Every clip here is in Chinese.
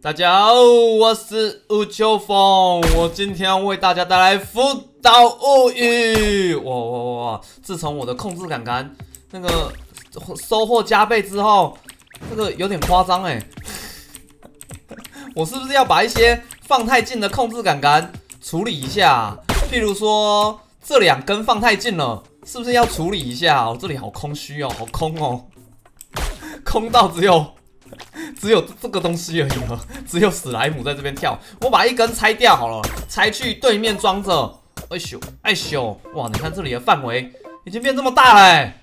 大家好，我是吴秋风，我今天为大家带来《福岛物语》。哇！自从我的控制杆杆那个收获加倍之后，这个有点夸张哎。我是不是要把一些放太近的控制杆杆处理一下？譬如说这两根放太近了，是不是要处理一下？我这里好空虚哦，好空哦，空到只有这个东西而已了，只有史莱姆在这边跳。我把一根拆掉好了，拆去对面装着。哎咻！哇，你看这里的范围已经变这么大了、欸，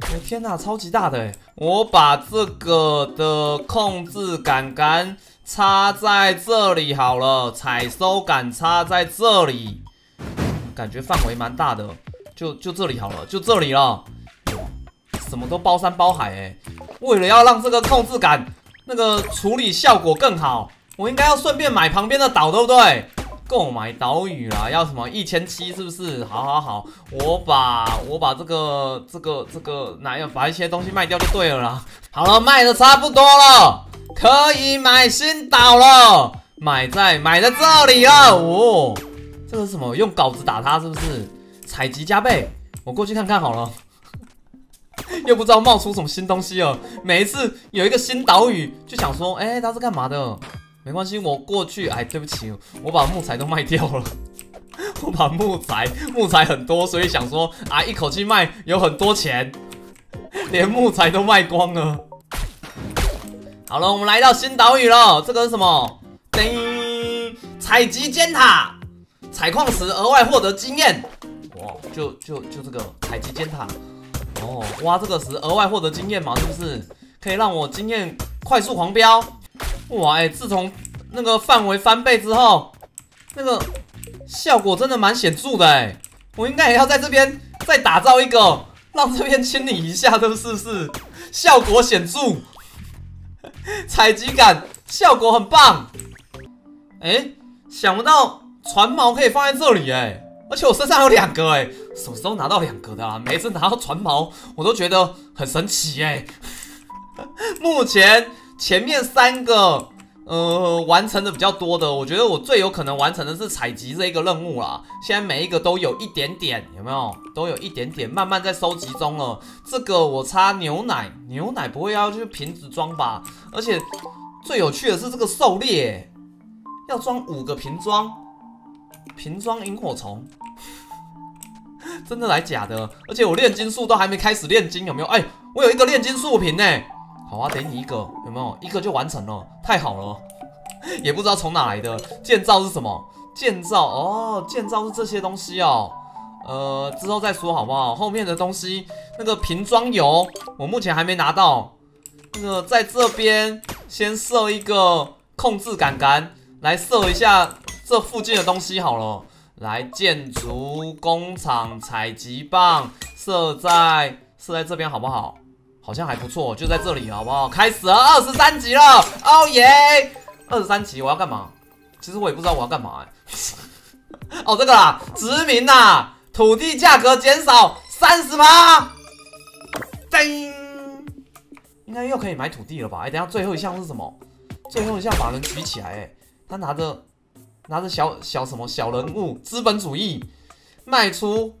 我的天哪，超级大的、欸！我把这个的控制杆杆插在这里好了，采收杆插在这里，感觉范围蛮大的，就这里好了，就这里了。 什么都包山包海哎、欸！为了要让这个控制杆那个处理效果更好，我应该要顺便买旁边的岛，对不对？购买岛屿啦，要什么1700是不是？好，我把这个哪要把一些东西卖掉就对了啦。好了，卖的差不多了，可以买新岛了，买在这里了。哦，这个是什么？用镐子打它是不是？采集加倍，我过去看看好了。 又不知道冒出什么新东西了。每一次有一个新岛屿，就想说，哎、欸，它是干嘛的？没关系，我过去。哎，对不起，我把木材都卖掉了。我把木材很多，所以想说，啊，一口气卖有很多钱，连木材都卖光了。好了，我们来到新岛屿了。这个是什么？叮，采集尖塔，采矿石额外获得经验。哇，就这个采集尖塔。 哦，挖这个石额外获得经验嘛，是不是可以让我经验快速狂飙？哇，哎、欸，自从那个范围翻倍之后，那个效果真的蛮显著的哎、欸。我应该也要在这边再打造一个，让这边清理一下，是不是？效果显著，采集感效果很棒。哎、欸，想不到船锚可以放在这里哎、欸。 而且我身上有两个哎、欸，什么时候拿到两个的啊？每一次拿到船锚，我都觉得很神奇哎、欸。目前前面三个完成的比较多的，我觉得我最有可能完成的是采集这一个任务啦。现在每一个都有一点点，有没有？都有一点点，慢慢在收集中了。这个我插牛奶，牛奶不会要去瓶子装吧？而且最有趣的是这个狩猎、欸，要装5个瓶装。 瓶装萤火虫，真的来假的？而且我炼金术都还没开始炼金，有没有？哎、欸，我有一个炼金术瓶哎，好啊，给你一个，有没有？一个就完成了，太好了！也不知道从哪来的建造是什么？建造哦，建造是这些东西哦。之后再说好不好？后面的东西，那个瓶装油，我目前还没拿到。那个在这边先设一个控制杆杆来设一下。 这附近的东西好了，来建筑工厂采集棒设在这边好不好？好像还不错，就在这里好不好？开始了，23集了，哦耶！23集我要干嘛？其实我也不知道我要干嘛哎、欸。哦，这个啦，殖民啦，土地价格减少30%，叮，应该又可以买土地了吧？哎、欸，等一下最后一项是什么？最后一项把人举起来哎、欸，他拿着小什么小人物，资本主义，卖出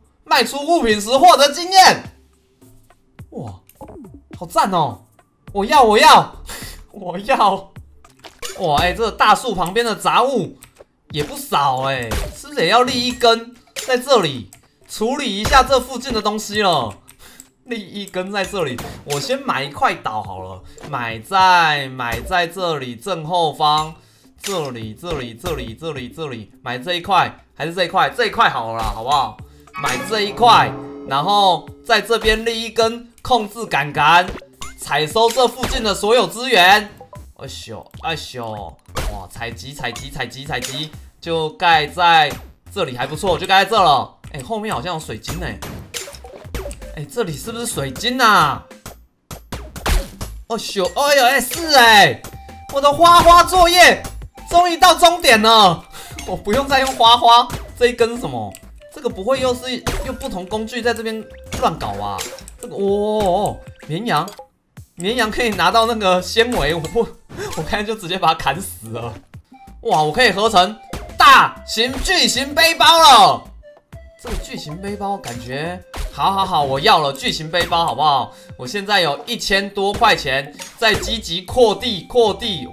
物品时获得经验，哇，好赞哦！我要！哇，哎、欸，这个大树旁边的杂物也不少哎、欸，是不是也要立一根在这里处理一下这附近的东西了？立一根在这里，我先买一块岛好了，买在这里正后方。 这里买这一块还是这一块？这一块好了啦，好不好？买这一块，然后在这边立一根控制杆杆，采收这附近的所有资源。哎咻，哇！采集，就盖在这里还不错，就盖在这了。哎、欸，后面好像有水晶哎、欸，哎、欸，这里是不是水晶啊？哎咻，哎呦哎、欸、是哎、欸，我的花花作业。 终于到终点了，我不用再用花花。这一根是什么？这个不会又是用不同工具在这边乱搞啊？这个哦，绵羊可以拿到那个纤维，我不我刚才就直接把他砍死了。哇，我可以合成大型巨型背包了。这个巨型背包感觉好，我要了巨型背包，好不好？我现在有1000多块钱，在积极扩地。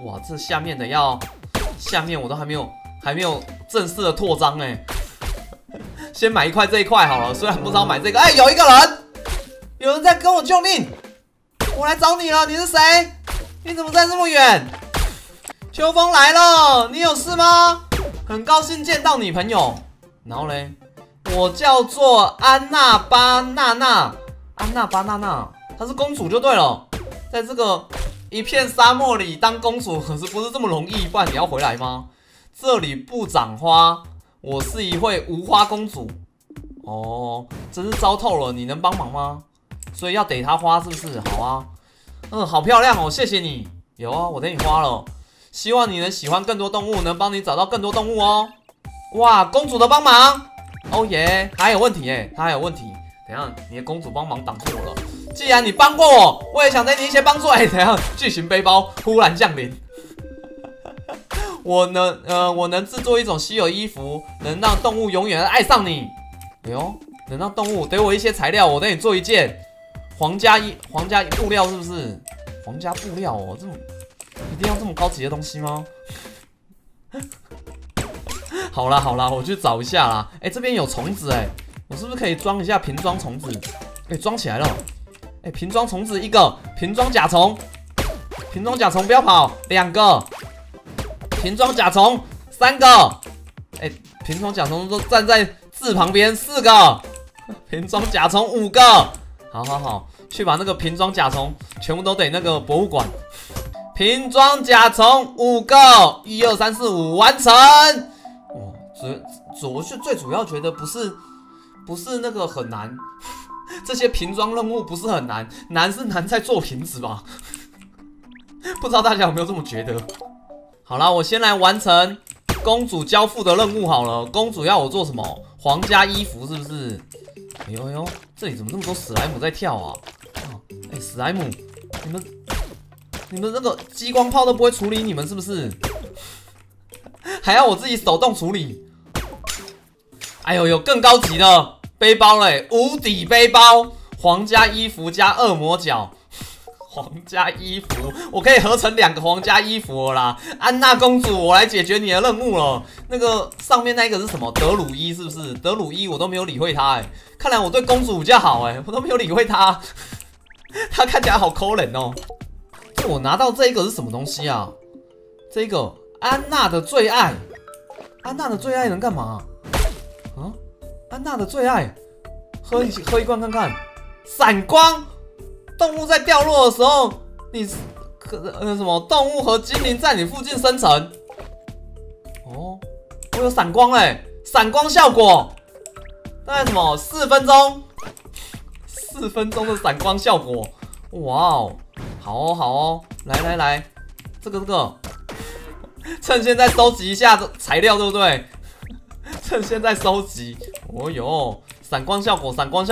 哇，这下面的要，下面我都还没有正式的拓张哎。先买一块这一块好了，虽然不知道买这个。哎，有一个人，有人在跟我救命。 我来找你了，你是谁？你怎么在这么远？秋风来了，你有事吗？很高兴见到你朋友。然后嘞，我叫做安娜巴娜娜，安娜巴娜娜，她是公主就对了。在这个一片沙漠里当公主可是不是这么容易，不然你要回来吗？这里不长花，我是一位无花公主。哦，真是糟透了，你能帮忙吗？ 所以要逮他花是不是？好啊，嗯，好漂亮哦，谢谢你。有啊，我给你花了。希望你能喜欢更多动物，能帮你找到更多动物哦。哇，公主的帮忙，哦耶，还有问题耶，他还有问题。等一下，你的公主帮忙挡住我了。既然你帮过我，我也想给你一些帮助。哎，等一下，巨型背包忽然降临。我能制作一种稀有衣服，能让动物永远爱上你。哎呦，能让动物给我一些材料，我给你做一件。 皇家布料是不是？皇家布料哦，这种一定要这么高级的东西吗？好啦，我去找一下啦。哎、欸，这边有虫子哎、欸，我是不是可以装一下瓶装虫子？哎、欸，装起来了。哎、欸，瓶装虫子一个，瓶装甲虫，瓶装甲虫不要跑，2个，瓶装甲虫3个，哎、欸，瓶装甲虫都站在字旁边4个，瓶装甲虫5个。 好，去把那个瓶装甲虫全部都得那个博物馆。瓶装甲虫5个，1、2、3、4、5，完成。哦，最主要觉得不是那个很难，这些瓶装任务不是很难，难是难在做瓶子吧？不知道大家有没有这么觉得？好啦，我先来完成公主交付的任务好了。公主要我做什么？皇家衣服是不是？ 哎呦，这里怎么那么多史莱姆在跳啊？哎，史莱姆，你们那个激光炮都不会处理你们是不是？还要我自己手动处理？哎呦，有更高级的背包嘞，无底背包，皇家衣服加恶魔角，皇家衣服，我可以合成2个皇家衣服了啦。安娜公主，我来解决你的任务了。那个上面那一个是什么？德鲁伊是不是？德鲁伊我都没有理会他哎、欸。 看来我对公主比较好哎、欸，我都没有理会她，她看起来好抠人哦。这我拿到这一个是什么东西啊？这个安娜的最爱，安娜的最爱能干嘛？啊？安娜的最爱，喝一罐看看。闪光，动物在掉落的时候，你什么动物和精灵在你附近生成。哦，我有闪光哎、欸，闪光效果。 那什么4分钟，4分钟的闪光效果，哇哦，好哦，来，这个，趁现在收集一下材料，对不对？趁现在收集，哦哟，闪光效果，我闪光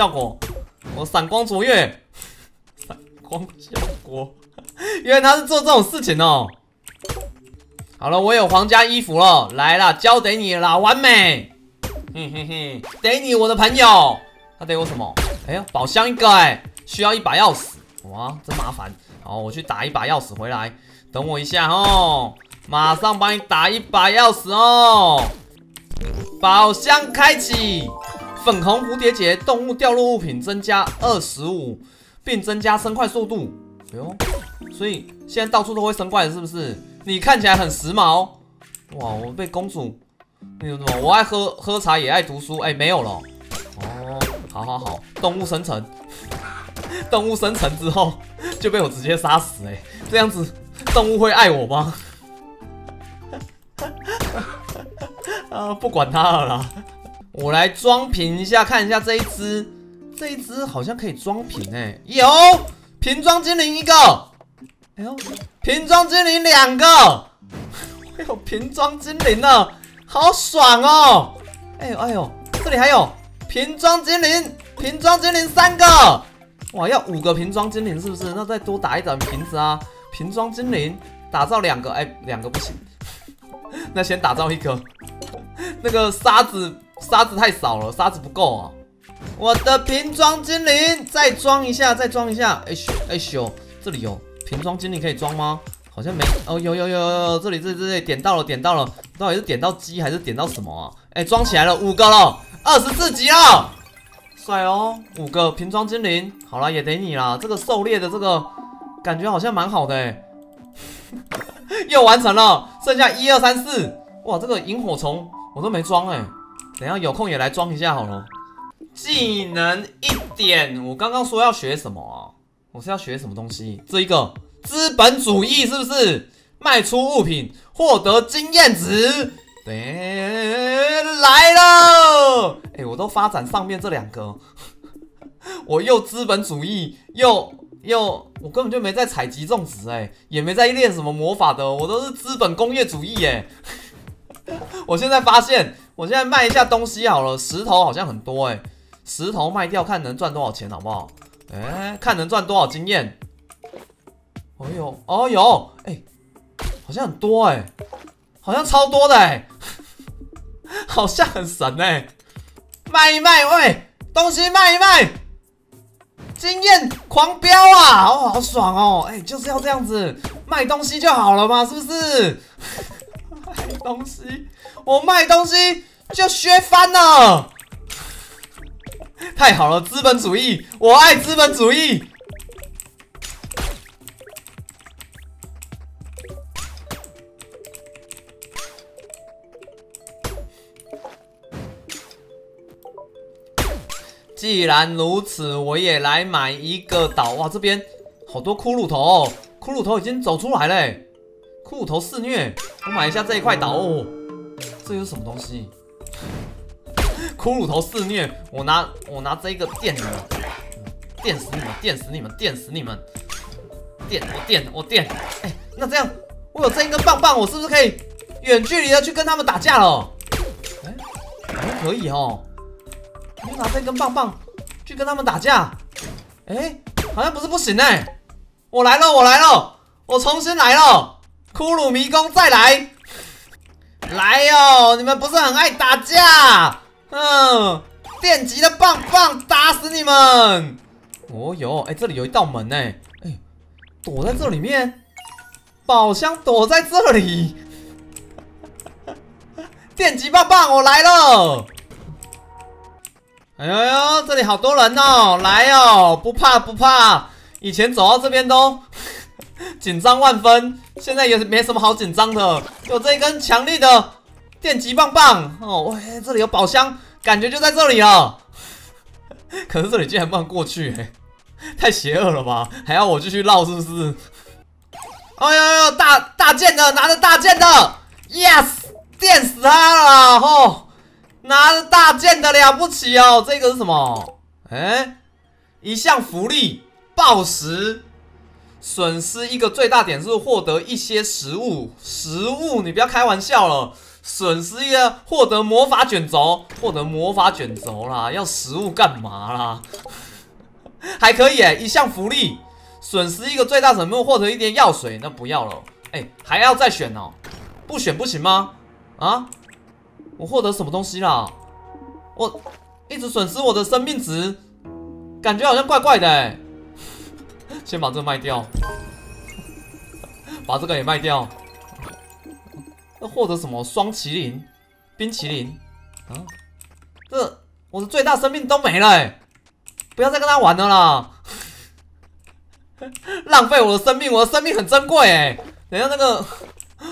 卓越，闪光效果，原来他是做这种事情哦。好了，我有皇家衣服了，来啦，交给你啦，完美。 嘿，逮你我的朋友，他逮我什么？哎呀，宝箱1个哎、欸，需要1把钥匙，哇，真麻烦。好，我去打1把钥匙回来，等我一下哦，马上帮你打1把钥匙哦。宝箱开启，粉红蝴蝶结，动物掉落物品增加25，并增加升怪速度。哎呦，所以现在到处都会升怪，是不是？你看起来很时髦。哇，我被公主。 那个什么，我爱喝茶，也爱读书。哎、欸，没有了。哦，好，动物生成，动物生成之后就被我直接杀死、欸。哎，这样子动物会爱我吗？啊，不管它了啦。我来装瓶一下，看一下这一只，这一只好像可以装瓶哎、欸。有瓶装精灵1个，哎呦，瓶装精灵2个，哎呦，瓶装精灵了。 好爽哦！哎呦，这里还有瓶装精灵3个，哇，要5个瓶装精灵是不是？那再多打一盏瓶子啊！瓶装精灵，打造两个，哎，两个不行，那先打造一个。那个沙子太少了，沙子不够啊。我的瓶装精灵，再装一下，再装一下。哎咻哎咻，这里有瓶装精灵可以装吗？好像没哦，有，这里点到了，到底是点到鸡还是点到什么啊？哎，装起来了，5个了，24级了。 帅哦，5个瓶装精灵，好啦，也得你啦。这个狩猎的这个感觉好像蛮好的哎，又完成了，剩下1、2、3、4，哇，这个萤火虫我都没装哎，等一下有空也来装一下好了。技能1点，我刚刚说要学什么啊？我是要学什么东西？这一个资本主义是不是？卖出物品获得经验值。 来了！哎，我都发展上面这2个，我又资本主义，又我根本就没在采集种植，哎，也没在练什么魔法的，我都是资本工业主义，哎。我现在发现，我现在卖一下东西好了，石头好像很多，哎，石头卖掉看能赚多少钱，好不好？哎，看能赚多少经验。哦呦，哦呦，哎，好像很多，哎。 好像超多的哎、欸，好像很神哎、欸！卖一卖，喂，东西卖一卖，经验狂飙啊！哦，好爽哦！哎、欸，就是要这样子卖东西就好了嘛，是不是？卖东西，我卖东西就削翻了，太好了！资本主义，我爱资本主义。 既然如此，我也来买一个岛。哇，这边好多骷髅头、哦，骷髅头已经走出来了。骷髅头肆虐，我买一下这一块岛哦。这又是什么东西？骷髅头肆虐，我拿这个电你们，电死你们，电死你们，电死你们，电我电我电。哎，那这样我有这一根棒棒，我是不是可以远距离的去跟他们打架了？哎，好像可以哦。 我拿这根棒棒去跟他们打架，哎、欸，好像不是不行哎、欸！我来了，我重新来了，骷髅迷宫再来，来哟、哦！你们不是很爱打架？嗯，电击的棒棒打死你们！哦哟，哎、欸，这里有一道门哎、欸，哎、欸，躲在这里面，宝箱躲在这里，电击棒棒，我来了。 哎呦呦，这里好多人哦！来哦，不怕。以前走到这边都紧张万分，现在也没什么好紧张的。有这一根强力的电击棒棒哦，喂，这里有宝箱，感觉就在这里了。可是这里竟然不能过去、欸，太邪恶了吧？还要我继续绕是不是？哎呦呦，大剑的，拿着大剑的 ，yes， 电死他了！吼！ 拿着大剑的了不起哦，这个是什么？哎，一项福利，暴食，损失1个最大点数，获得一些食物，你不要开玩笑了，损失1个获得魔法卷轴，啦，要食物干嘛啦？还可以哎，一项福利，损失1个最大什么，获得1点药水，那不要了，哎，还要再选哦，不选不行吗？啊？ 我获得什么东西啦？我一直损失我的生命值，感觉好像怪怪的哎。先把这个卖掉，把这个也卖掉。那获得什么？双麒麟、冰淇淋啊？这我的最大生命都没了哎！不要再跟他玩了啦，浪费我的生命，我的生命很珍贵哎。等一下那个。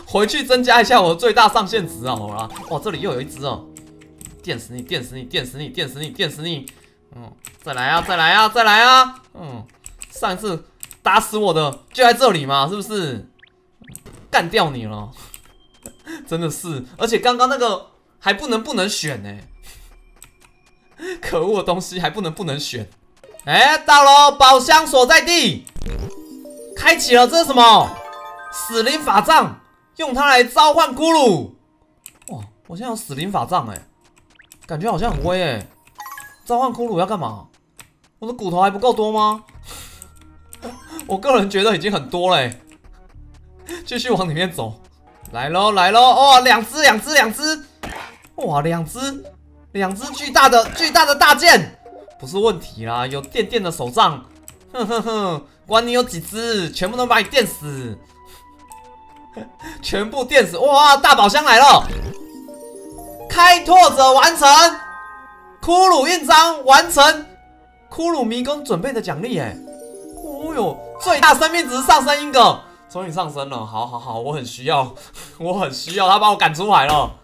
回去增加一下我的最大上限值好了。哇，这里又有一只哦！电死你！嗯，再来啊！嗯，上一次打死我的就在这里嘛，是不是？干掉你了，真的是！而且刚刚那个还不能选呢、欸，可恶的东西还不能选。哎、欸，到了宝箱所在地，开启了，这是什么？死灵法杖。 用它来召唤骷髅，哇！我现在有死灵法杖哎、欸，感觉好像很威哎、欸。召唤骷髅要干嘛？我的骨头还不够多吗？我个人觉得已经很多了、欸，继续往里面走。来喽，来喽！哇、哦，两只！哇，两只巨大的大剑，不是问题啦。有电电的手杖，哼哼哼，管你有几只，全部都把你电死，全部电死！哇，大宝箱来了，开拓者完成，骷髅印章完成，骷髅迷宫准备的奖励，哎，哦哟，最大生命值上升一个。 终于上升了，好好好，我很需要，他把我赶出来了。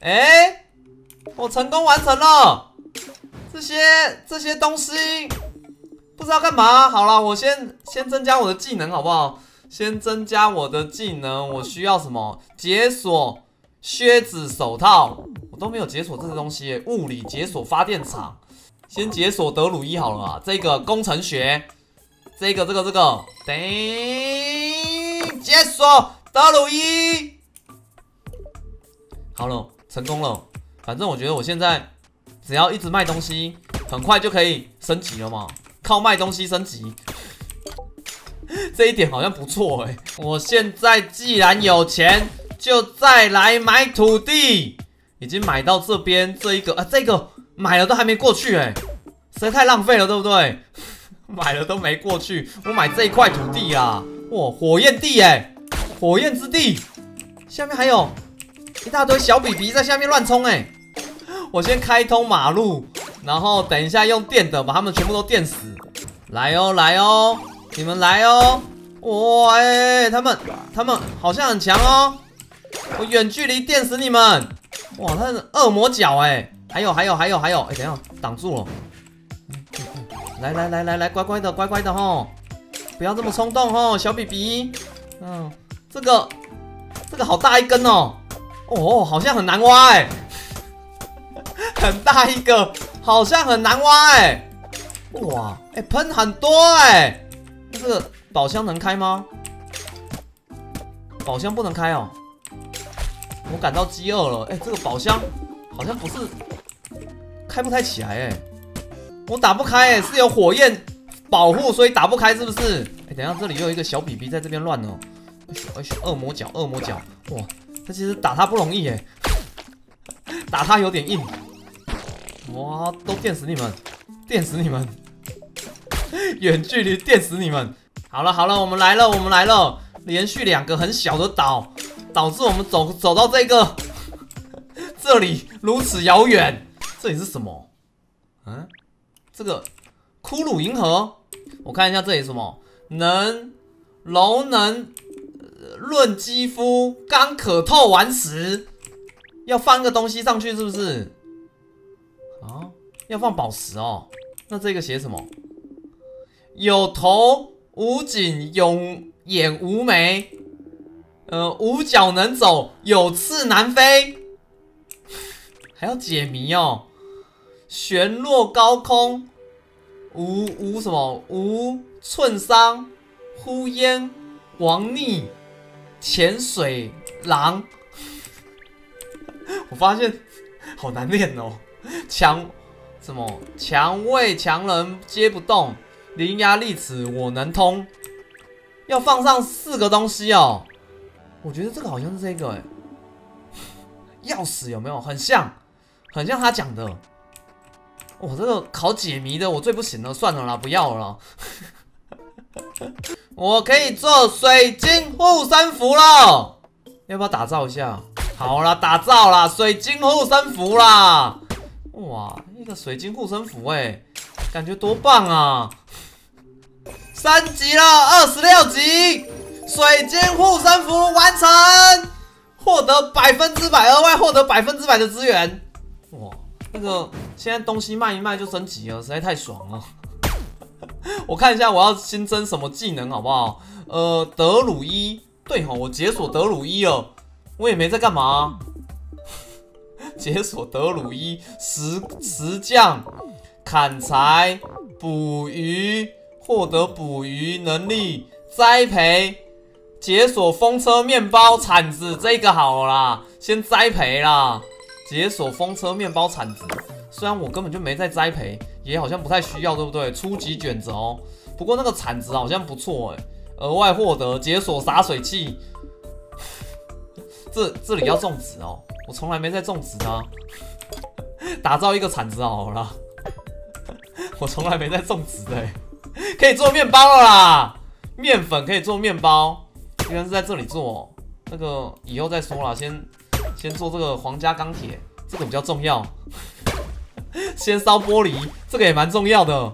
哎，我成功完成了这些东西，不知道干嘛。好了，我先增加我的技能好不好？先增加我的技能，我需要什么？解锁靴子、手套，我都没有解锁这些东西。物理解锁发电厂，先解锁德鲁伊好了啊，这个工程学。 这个，等解锁德鲁伊，好了，成功了。反正我觉得我现在只要一直卖东西，很快就可以升级了嘛。靠卖东西升级，这一点好像不错哎。我现在既然有钱，就再来买土地。已经买到这边这一个啊，这个买了都还没过去哎，实在太浪费了，对不对？ 买了都没过去，我买这一块土地啊，哇，火焰地哎，火焰之地，下面还有一大堆小比比在下面乱冲哎，我先开通马路，然后等一下用电的把他们全部都电死，来哦，你们来哦，哇哎，他们好像很强哦，我远距离电死你们，哇，他是恶魔角哎，还有，哎，等一下挡住了。 来，乖乖的吼，不要这么冲动吼，小比比。嗯，这个好大一根哦，哦，好像很难挖哎，很大一个，好像很难挖哎。哇，哎，喷很多哎。这个宝箱能开吗？宝箱不能开哦。我感到饥饿了，哎，这个宝箱好像不是开不太起来哎。 我打不开哎，是有火焰保护，所以打不开是不是？哎，等一下，这里又有一个小比比在这边乱哦。哎呦，恶魔角，哇，这其实打他不容易哎，打他有点硬。哇，都电死你们，远距离电死你们。好了，我们来了，连续两个很小的岛，导致我们走到这个这里如此遥远。这里是什么？嗯？ 这个骷髅银河，我看一下这里什么能论肌肤刚可透顽石，要放个东西上去是不是？啊，要放宝石哦。那这个写什么？有头无颈，有眼无眉，无脚能走，有翅难飞，还要解谜哦。 悬落高空，无什么无寸伤，呼烟王逆，潜水狼。我发现好难念哦。强人接不动，伶牙俐齿我能通。要放上4个东西哦。我觉得这个好像是这个哎，钥匙有没有？很像他讲的。 我、哦、这个考解谜的我最不行了，算了啦，不要了。我可以做水晶护身符了，要不要打造一下？好啦，打造啦，水晶护身符啦！哇，一个水晶护身符哎，感觉多棒啊！3级了，26级，水晶护身符完成，获得100%额外获得100%的资源。哇，那个。 现在东西卖一卖就升级了，实在太爽了。我看一下我要新增什么技能好不好？德鲁伊，对吼，我解锁德鲁伊了，我也没在干嘛。解锁德鲁伊，石匠，砍柴，捕鱼，获得捕鱼能力，栽培，解锁风车、面包、铲子，这个好啦，先栽培啦，解锁风车、面包、铲子。 虽然我根本就没在栽培，也好像不太需要，对不对？初级卷轴，不过那个铲子好像不错哎、欸，额外获得解锁洒水器。这里要种植哦，我从来没在种植啊。打造一个铲子好了，我从来没在种植的、欸，可以做面包了啦，面粉可以做面包，居然是在这里做、哦，那个以后再说啦，先做这个皇家钢铁，这个比较重要。先烧玻璃，这个也蛮重要的。